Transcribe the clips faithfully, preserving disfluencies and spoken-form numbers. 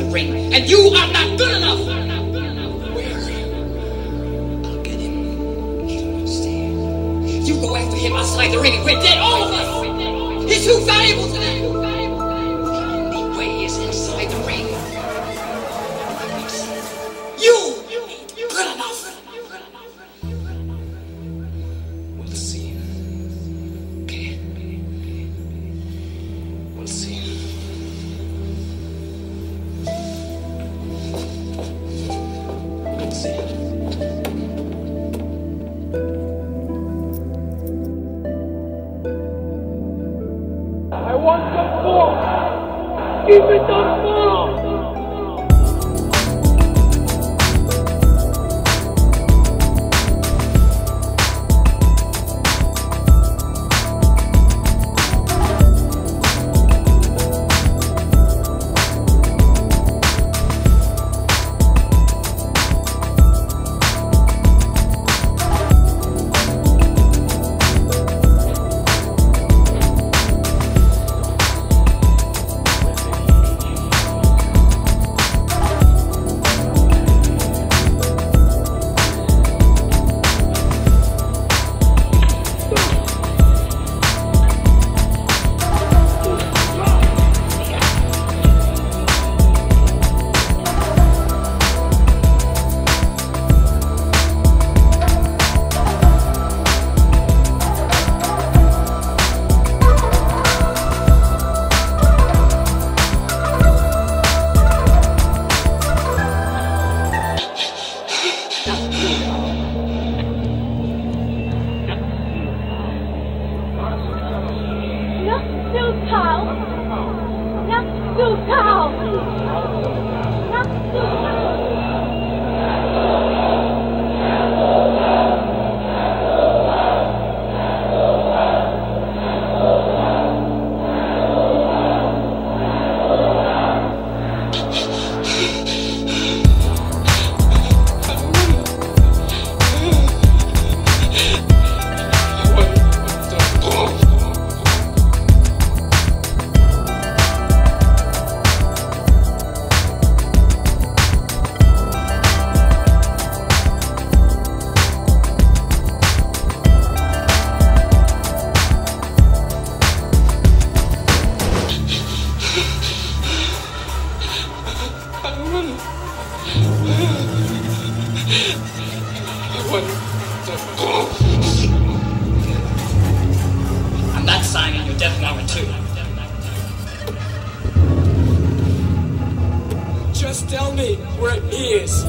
inside the ring, and you are not good enough. Well, I'll get him. He don't understand. You go after him outside the ring, and we're dead, all of us. He's too valuable to that. The only way is inside the ring. You ain't good enough. We'll see. Okay. We'll see. I want the ball. Give me the ball. I'm not signing your death warrant too. Just tell me where it is.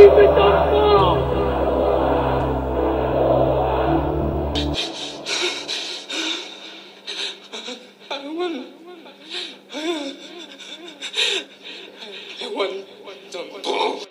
keep it on fall. I won. I won. I won.